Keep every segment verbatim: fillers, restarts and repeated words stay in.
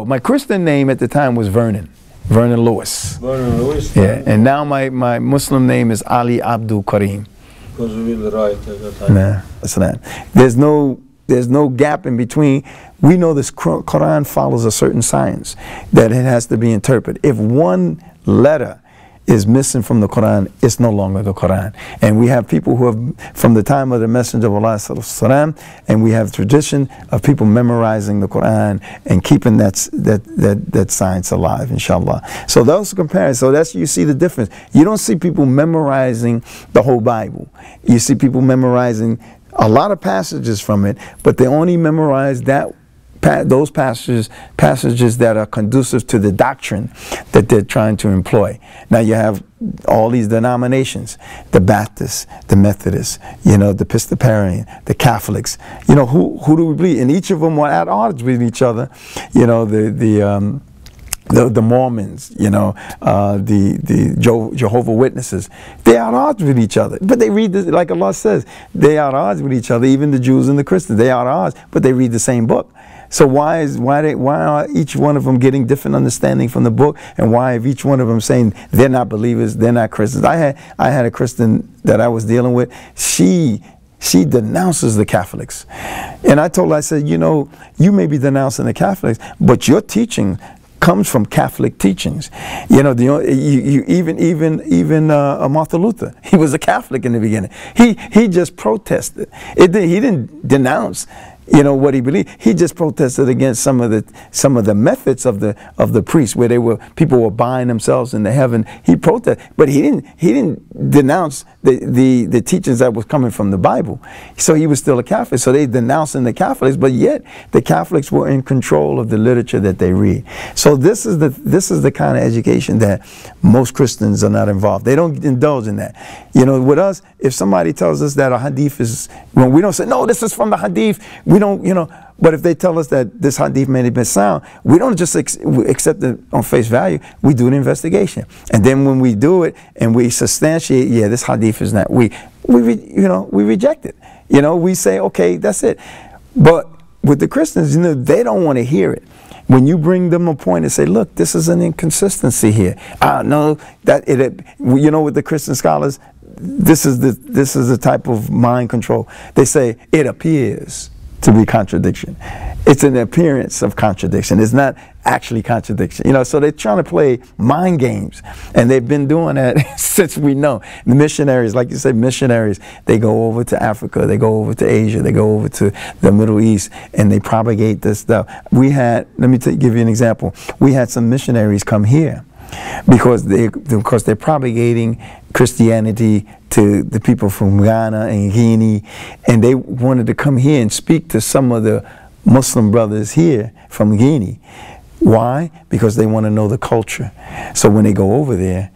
Oh, my Christian name at the time was Vernon. Vernon Lewis. Vernon Lewis. Yeah, Vernon. And now my, my Muslim name is Ali Abdul Karim. Because we were right at that time. Nah, that's not. There's no, there's no gap in between. We know this Quran follows a certain science that it has to be interpreted. If one letter is missing from the Quran, it's no longer the Quran. And we have people who have, from the time of the Messenger of Allah Sallallahu Alaihi Wasallam, and we have tradition of people memorizing the Quran and keeping that, that, that, that science alive, inshallah. So those comparisons, so that's, you see the difference. You don't see people memorizing the whole Bible. You see people memorizing a lot of passages from it, but they only memorize that Pa those passages, passages that are conducive to the doctrine that they're trying to employ. Now you have all these denominations, the Baptists, the Methodists, you know, the Episcopalian, the Catholics. You know, who, who do we believe? And each of them are at odds with each other. You know, the, the, um, the, the Mormons, you know, uh, the, the Je Jehovah Witnesses, they're at odds with each other. But they read, this, like Allah says, they're at odds with each other, even the Jews and the Christians, they're at odds, but they read the same book. So why is why they why are each one of them getting different understanding from the book, and why are each one of them saying they're not believers, they're not Christians? I had I had a Christian that I was dealing with. She she denounces the Catholics, and I told her, I said, you know, you may be denouncing the Catholics, but your teaching comes from Catholic teachings. You know, the you, you, even even even uh, Martin Luther, he was a Catholic in the beginning. He he just protested. It did, he didn't denounce, you know, what he believed. He just protested against some of the some of the methods of the of the priests, where they were people were buying themselves into heaven. He protested, but he didn't he didn't denounce the the the teachings that was coming from the Bible. So he was still a Catholic. So they denouncing the Catholics, but yet the Catholics were in control of the literature that they read. So this is the this is the kind of education that most Christians are not involved. They don't indulge in that. You know, with us, if somebody tells us that a hadith is, when we don't say, no, this is from the hadith, we don't, you know, but if they tell us that this hadith may have been sound, we don't just ex accept it on face value, we do an investigation. And then when we do it and we substantiate, yeah, this hadith is not, we, we re, you know, we reject it. You know, we say, okay, that's it. But with the Christians, you know, they don't want to hear it. When you bring them a point and say, look, this is an inconsistency here. Ah, no, that, it, it, you know, with the Christian scholars, this is the this is the type of mind control. They say it appears to be contradiction. It's an appearance of contradiction. It's not actually contradiction. You know, so they're trying to play mind games, and they've been doing that since we know. The missionaries, like you said, missionaries, they go over to Africa, they go over to Asia, they go over to the Middle East, and they propagate this stuff. We had, let me t give you an example. We had some missionaries come here because they because they're propagating Christianity to the people from Ghana and Guinea, and they wanted to come here and speak to some of the Muslim brothers here from Guinea. Why? Because they want to know the culture. So when they go over there,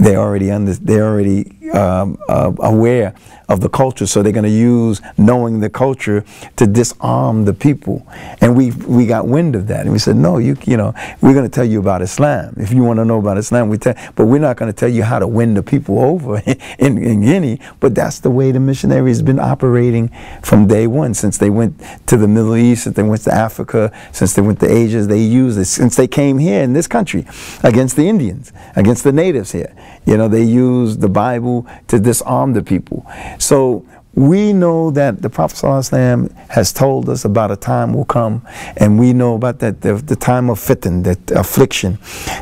they already under, they already um, uh, aware of the culture, so they're going to use knowing the culture to disarm the people. And we we got wind of that, and we said, no, you you know, we're going to tell you about Islam. If you want to know about Islam, we tell, but we're not going to tell you how to win the people over in, in Guinea. But that's the way the missionary has been operating from day one, since they went to the Middle East, since they went to Africa, since they went to Asia. They used it since they came here in this country against the Indians, against the natives here. You know, they used the Bible to disarm the people. So we know that the Prophet ﷺ has told us about a time will come, and we know about that, the, the time of fitan, the affliction,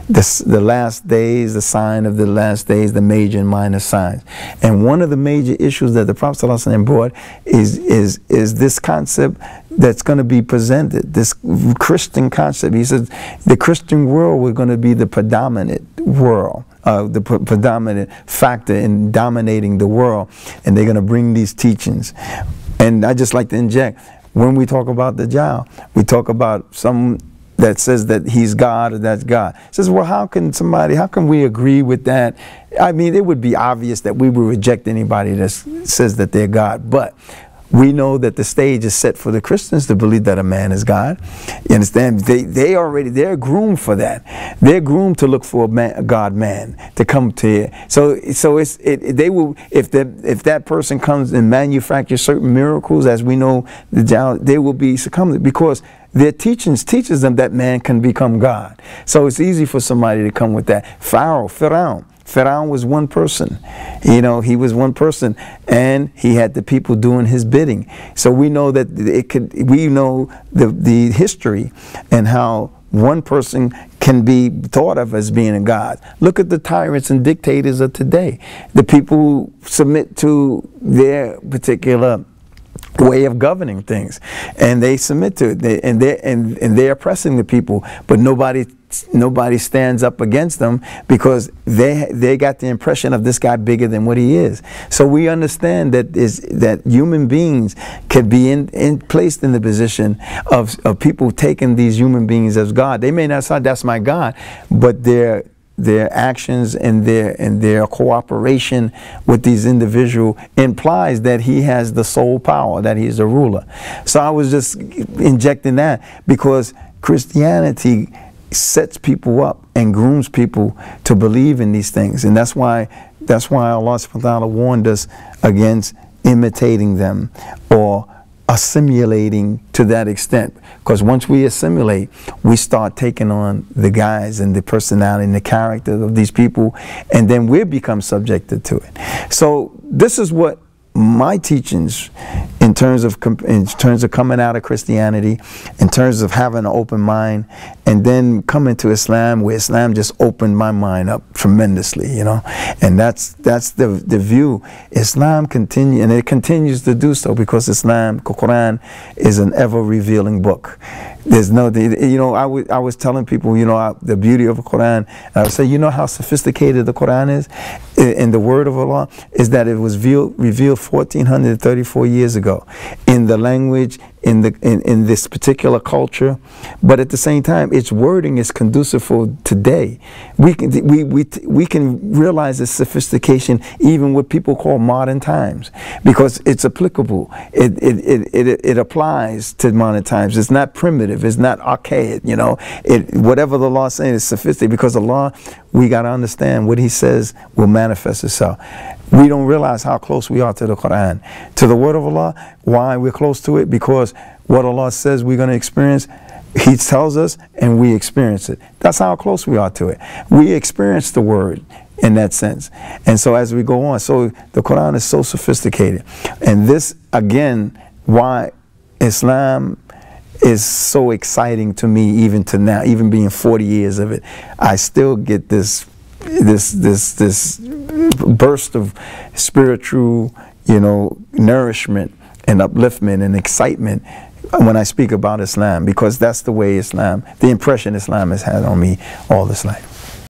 the, the last days, the sign of the last days, the major and minor signs. And one of the major issues that the Prophet ﷺ brought is, is, is this concept that's going to be presented, this Christian concept. He says the Christian world was going to be the predominant world. Uh, the pre predominant factor in dominating the world, and they're going to bring these teachings. And I just like to inject, when we talk about the jah, we talk about some that says that he's God or that's God. It says, well, how can somebody, how can we agree with that? I mean, it would be obvious that we would reject anybody that says that they're God, but We know that the stage is set for the Christians to believe that a man is God. You understand? They, they already, they're groomed for that. They're groomed to look for a, man, a God man to come to here. So, so it's, it, they will, if, the, if that person comes and manufactures certain miracles, as we know, the, they will be succumbed, because their teachings teaches them that man can become God. So it's easy for somebody to come with that. Pharaoh, Pharaoh. Pharaoh was one person, you know, he was one person, and he had the people doing his bidding. So we know that it could, we know the, the history and how one person can be thought of as being a god. Look at the tyrants and dictators of today, the people who submit to their particular way of governing things, and they submit to it, they, and, they're, and, and they're oppressing the people, but nobody Nobody stands up against them, because they they got the impression of this guy bigger than what he is. So we understand that is that human beings can be in, in placed in the position of, of people taking these human beings as God. They may not say that's my God, but their their actions and their and their cooperation with these individual implies that he has the sole power, that he's a ruler. So I was just injecting that, because Christianity sets people up and grooms people to believe in these things, and that's why that's why Allah subhanahu wa ta'ala warned us against imitating them or assimilating to that extent, because once we assimilate, we start taking on the guise and the personality and the character of these people, and then we become subjected to it. So this is what my teachings, in terms of in terms of coming out of Christianity, in terms of having an open mind, and then coming to Islam, where Islam just opened my mind up tremendously, you know. And that's that's the the view. Islam continue, and it continues to do so, because Islam, Quran, is an ever revealing book. There's no, you know, I was I was telling people, you know, I, the beauty of the Quran. I would say, you know how sophisticated the Quran is, in the Word of Allah, is that it was revealed, revealed fourteen thirty-four years ago, in the language, in the in, in this particular culture, but at the same time, its wording is conducive for today. We can we we we can realize its sophistication even what people call modern times, because it's applicable. It it it it, it applies to modern times. It's not primitive. It's not archaic, you know. It, whatever the law is saying is sophisticated, because Allah, we got to understand what He says will manifest itself. We don't realize how close we are to the Quran, to the Word of Allah. Why we're close to it? Because what Allah says we're going to experience, He tells us, and we experience it. That's how close we are to it. We experience the Word in that sense. And so as we go on, so the Quran is so sophisticated. And this, again, why Islam is so exciting to me, even to now, even being forty years of it, I still get this, this, this, this burst of spiritual, you know, nourishment and upliftment and excitement when I speak about Islam, because that's the way Islam, the impression Islam has had on me all this life.